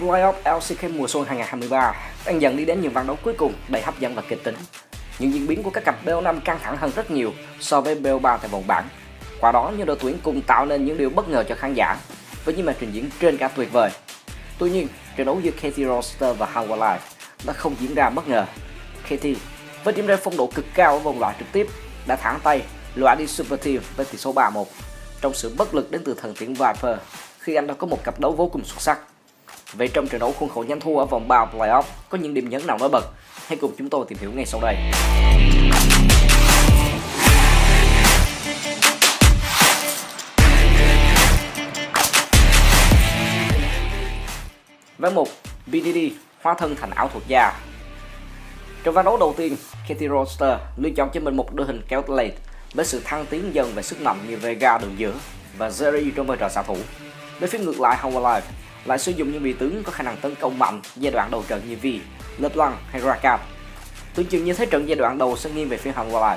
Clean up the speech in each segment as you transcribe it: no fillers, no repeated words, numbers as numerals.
Playoff LCK mùa xuân 2023 đang dần đi đến những ván đấu cuối cùng đầy hấp dẫn và kịch tính. Những diễn biến của các cặp BO5 căng thẳng hơn rất nhiều so với BO3 tại vòng bảng. Qua đó, những đội tuyển cùng tạo nên những điều bất ngờ cho khán giả với những màn trình diễn trên cả tuyệt vời. Tuy nhiên, trận đấu giữa KT Rolster và Hanwha Life đã không diễn ra bất ngờ. KT với điểm rơi phong độ cực cao ở vòng loại trực tiếp đã thẳng tay loại đi Super Team với tỷ số 3-1 trong sự bất lực đến từ thần tiễn Viper khi anh đã có một cặp đấu vô cùng xuất sắc. Vậy trong trận đấu khuôn khổ nhanh thua ở vòng 3 Playoff có những điểm nhấn nào nổi bật? Hãy cùng chúng tôi tìm hiểu ngay sau đây. Ván 1, BDD hóa thân thành ảo thuật gia. Trong ván đấu đầu tiên, KT Rolster lựa chọn cho mình một đội hình kéo late với sự thăng tiến dần về sức mạnh như Vega đường giữa và Jerry trong vai trò xạ thủ. Đến phía ngược lại, Hanwha Life lại sử dụng những vị tướng có khả năng tấn công mạnh giai đoạn đầu trận như Vi, Leblanc hay Rakan. Tưởng chừng như thế trận giai đoạn đầu sẽ nghiêng về phía Hanwha Life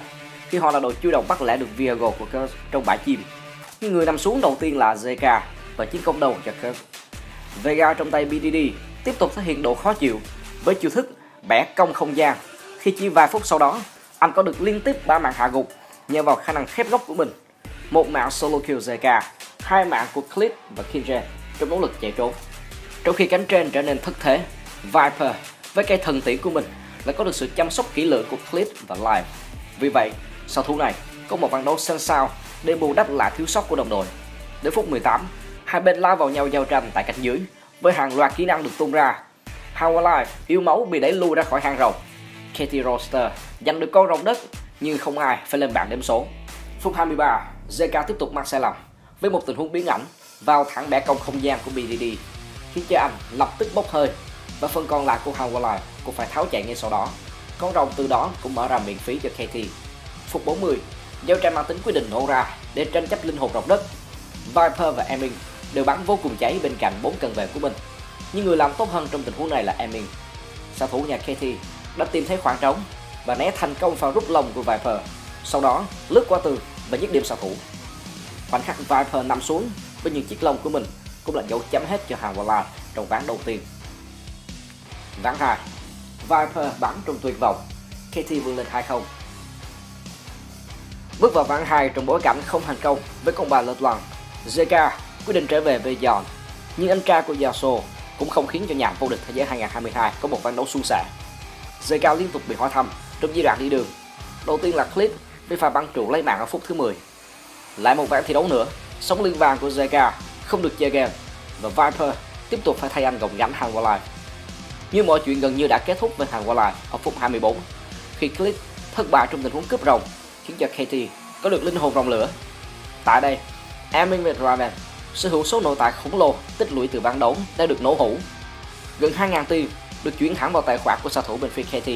khi họ là đội chủ động bắt lẻ được Viego của Kurt trong bãi chim. Nhưng người nằm xuống đầu tiên là Zeka và chiến công đầu cho Kurt. Vega trong tay BDD tiếp tục thể hiện độ khó chịu với chiêu thức bẻ cong không gian khi chỉ vài phút sau đó anh có được liên tiếp 3 mạng hạ gục nhờ vào khả năng khép góc của mình. Một mạng solo kill Zeka, 2 mạng của Clid và Keen Ren trong nỗ lực chạy trốn. Trong khi cánh trên trở nên thất thế, Viper với cây thần tiễn của mình lại có được sự chăm sóc kỹ lưỡng của Clid và Live. Vì vậy, xạ thủ này có một ván đấu sân sao để bù đắp lại thiếu sót của đồng đội. Đến phút 18, hai bên lao vào nhau giao tranh tại cánh dưới với hàng loạt kỹ năng được tung ra. Hanwha Life yếu máu bị đẩy lui ra khỏi hang rồng. KT Rolster giành được con rồng đất nhưng không ai phải lên bảng đếm số. Phút 23, Zeka tiếp tục mắc sai lầm với một tình huống biến ảnh vào thẳng bẻ cong không gian của BDD khiến cho anh lập tức bốc hơi và phần còn lại của Hanwha Life cũng phải tháo chạy ngay sau đó. Con rồng từ đó cũng mở ra miễn phí cho KT. Phút 40, giao tranh mang tính quyết định nổ ra để tranh chấp linh hồn rồng đất. Viper và Aiming đều bắn vô cùng cháy bên cạnh 4 cận vệ của mình. Nhưng người làm tốt hơn trong tình huống này là Emin. Xạ thủ nhà KT đã tìm thấy khoảng trống và né thành công pha rút lồng của Viper, sau đó lướt qua tường và dứt điểm xạ thủ. Khoảnh khắc Viper nằm xuống với những chiếc lồng của mình cũng là dấu chấm hết cho Hanwha Life trong ván đầu tiên. Ván 2, Viper bắn trong tuyệt vọng, KT vươn lên 2-0. Bước vào ván 2 trong bối cảnh không thành công với con bài Leblanc, Zeka quyết định trở về với Gion, nhưng anh trai của Yasuo cũng không khiến cho nhà vô địch thế giới 2022 có một ván đấu suôn sẻ. Zeka liên tục bị hỏi thăm trong giai đoạn đi đường. Đầu tiên là Clip với pha bắn trụ lấy mạng ở phút thứ 10. Lại một ván thi đấu nữa, sóng liên vàng của Zeka không được chơi game và Viper tiếp tục phải thay anh gồng gánh Hanwha Life. Nhưng mọi chuyện gần như đã kết thúc với Hanwha Life ở phút 24 khi Clip thất bại trong tình huống cướp rồng khiến cho KT có được linh hồn rồng lửa. Tại đây, Emin và Draven sở hữu số nội tại khổng lồ tích lũy từ ván đấu đã được nổ hũ. Gần 2.000 tiền được chuyển thẳng vào tài khoản của xạ thủ bên phía KT.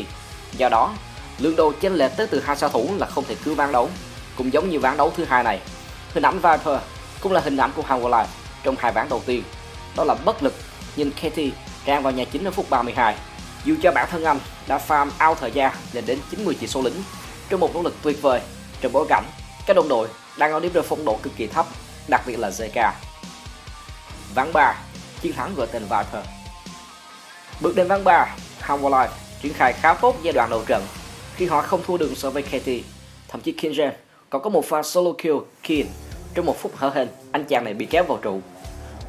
Do đó, lượng đồ chênh lệch tới từ hai xạ thủ là không thể cứu ván đấu. Cũng giống như ván đấu thứ hai này, hình ảnh Viper cũng là hình ảnh của Hanwha Life trong hai ván đầu tiên. Đó là bất lực nhìn KT tràn vào nhà chính ở phút 32. Dù cho bản thân anh đã farm out thời gian lên đến 90 chỉ số lính trong một nỗ lực tuyệt vời trong bối cảnh các đồng đội đang ở điểm rơi phong độ cực kỳ thấp, đặc biệt là Zeka. Ván 3, chiến thắng gọi tên Viper. Bước đến ván 3, Hanwha Life triển khai khá tốt giai đoạn đầu trận khi họ không thua đường so với KT. Thậm chí King James còn có một pha solo kill King trong một phút hở hênh, anh chàng này bị kéo vào trụ.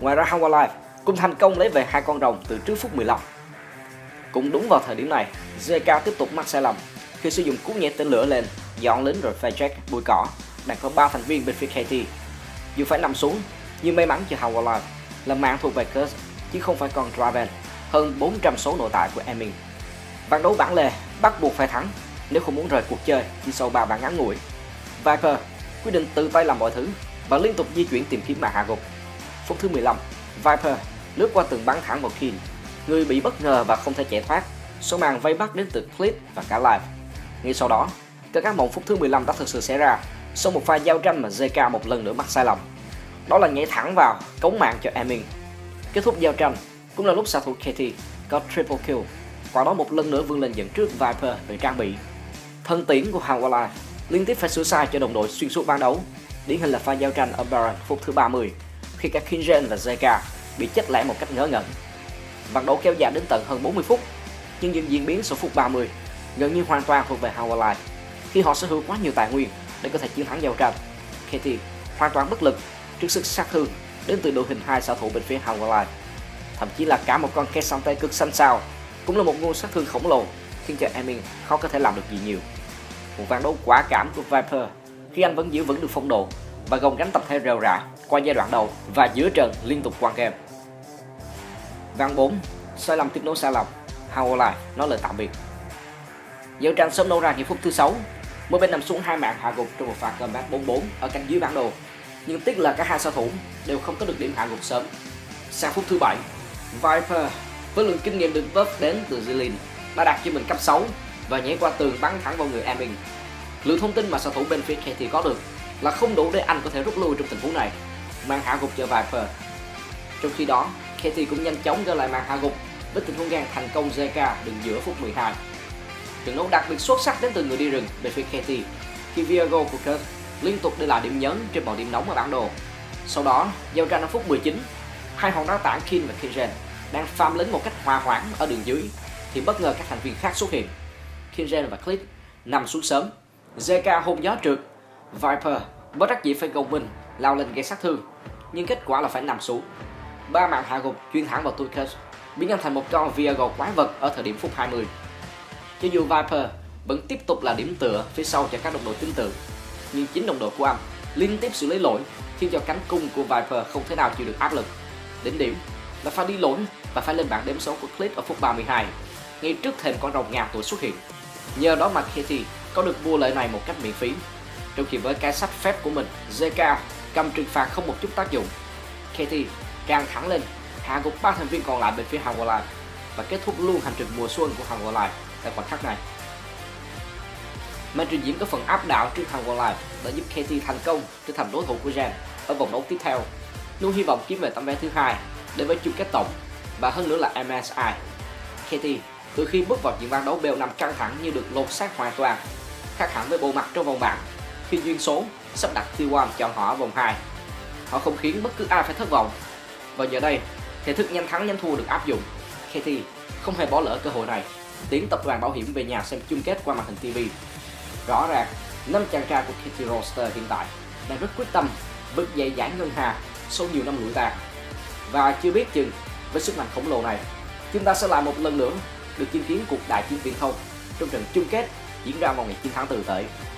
Ngoài ra, Hanwha Life cũng thành công lấy về hai con rồng từ trước phút 15. Cũng đúng vào thời điểm này, Zeka tiếp tục mắc sai lầm khi sử dụng cú nhảy tên lửa lên dọn lính rồi pha jack bụi cỏ đang có 3 thành viên bên phía KT. Dù phải nằm xuống, nhưng may mắn cho Hanwha Life là mạng thuộc về Kurt chứ không phải còn Draven, hơn 400 số nội tại của Emin. Ván đấu bản lề bắt buộc phải thắng nếu không muốn rời cuộc chơi chỉ sau 3 bàn ngắn ngủi. Viper quyết định tự tay làm mọi thứ và liên tục di chuyển tìm kiếm mạng hạ gục. Phút thứ 15, Viper lướt qua tường bắn thẳng vào Keen, người bị bất ngờ và không thể chạy thoát. Số màn vây bắt đến từ Clip và cả Live. Ngay sau đó, cơn ác mộng phút thứ 15 đã thực sự xảy ra sau một pha giao tranh mà Zeka một lần nữa mắc sai lầm. Đó là nhảy thẳng vào, cống mạng cho Aiming. Kết thúc giao tranh cũng là lúc xạ thủ KT có triple kill. Quả đó một lần nữa vươn lên dẫn trước Viper về trang bị. Thân tiễn của Hanwha Life liên tiếp phải sửa sai cho đồng đội xuyên suốt ván đấu. Điển hình là pha giao tranh ở Baron phút thứ 30 khi cả Kingen và Zeka bị chết lẻ một cách ngớ ngẩn. Ván đấu kéo dài đến tận hơn 40 phút, nhưng những diễn biến số phút 30 gần như hoàn toàn thuộc về Hanwha Life khi họ sở hữu quá nhiều tài nguyên để có thể chiến thắng giao tranh. KT hoàn toàn bất lực trước sức sát thương đến từ đội hình 2 xạ thủ bên phía Hanwha Life. Thậm chí là cả một con K'Sante cực xanh xao cũng là một nguồn sát thương khổng lồ khiến cho Emin khó có thể làm được gì nhiều. Một ván đấu quả cảm của Viper khi anh vẫn giữ vững được phong độ và gồng gánh tập thể rêu rã qua giai đoạn đầu và giữa trận liên tục quan game. Ván 4, sai lầm tiếp nối sai lầm, Hanwha Life nói lời tạm biệt. Giao tranh sớm nổ ra những phút thứ 6, mỗi bên nằm xuống hai mạng hạ gục trong một pha comeback 4-4 ở cánh dưới bản đồ, nhưng tiếc là cả hai xạ thủ đều không có được điểm hạ gục sớm. Sang phút thứ 7, Viper với lượng kinh nghiệm được buff đến từ Zilin đã đạt cho mình cấp 6 và nhảy qua tường bắn thẳng vào người Aiming. Lượng thông tin mà xạ thủ bên phía KT có được là không đủ để anh có thể rút lui trong tình huống này, màn hạ gục cho Viper. Trong khi đó, KT cũng nhanh chóng gỡ lại màn hạ gục với tình huống gan thành công Zeka đường giữa phút 12. Trận đấu đặc biệt xuất sắc đến từ người đi rừng về phía KT khi Viego của Kurt liên tục để lại điểm nhấn trên mọi điểm nóng ở bản đồ. Sau đó, giao tranh ở phút 19, hai hòn đá tảng Keen và Keen Ren đang farm lính một cách hòa hoãn ở đường dưới thì bất ngờ các thành viên khác xuất hiện. Keen Ren và Clid nằm xuống sớm, Zeka hôn gió trượt, Viper bất đắc dĩ phải gồng mình lao lên gây sát thương, nhưng kết quả là phải nằm xuống. Ba mạng hạ gục chuyên thẳng vào Tukatech biến anh thành một con Viego quái vật ở thời điểm phút 20. Cho dù Viper vẫn tiếp tục là điểm tựa phía sau cho các đồng đội tương tự, nhưng chính đồng đội của anh liên tiếp xử lý lỗi khiến cho cánh cung của Viper không thể nào chịu được áp lực. Đỉnh điểm là pha đi lỗi và phải lên bảng đếm số của Clid ở phút 32, ngay trước thềm con rồng ngàn tuổi xuất hiện. Nhờ đó mà KT có được vua lợi này một cách miễn phí. Trong khi với cái sách phép của mình, Zeka cầm trừng phạt không một chút tác dụng, KT càng thẳng lên hạ gục 3 thành viên còn lại bên phía Hanwha Life và kết thúc luôn hành trình mùa xuân của Hanwha Life tại khoảnh khắc này. Màn trình diễn có phần áp đảo trước Hanwha Life đã giúp KT thành công trở thành đối thủ của GEN ở vòng đấu tiếp theo, luôn hy vọng kiếm về tấm vé thứ 2 để với chung kết tổng và hơn nữa là MSI. KT từ khi bước vào những ván đấu bèo nằm căng thẳng như được lột xác hoàn toàn, khác hẳn với bộ mặt trong vòng bảng khi duyên số sắp đặt T1 chọn họ ở vòng 2. Họ không khiến bất cứ ai phải thất vọng và giờ đây thể thức nhanh thắng nhanh thua được áp dụng. KT không hề bỏ lỡ cơ hội này, tiến tập đoàn bảo hiểm về nhà xem chung kết qua màn hình TV. Rõ ràng năm chàng trai của KT Rolster hiện tại đang rất quyết tâm vực dậy giải ngân hà sau nhiều năm lụi tàn, và chưa biết chừng với sức mạnh khổng lồ này chúng ta sẽ lại một lần nữa được chứng kiến cuộc đại chiến viễn thông trong trận chung kết diễn ra vào ngày 9 tháng 4 tới.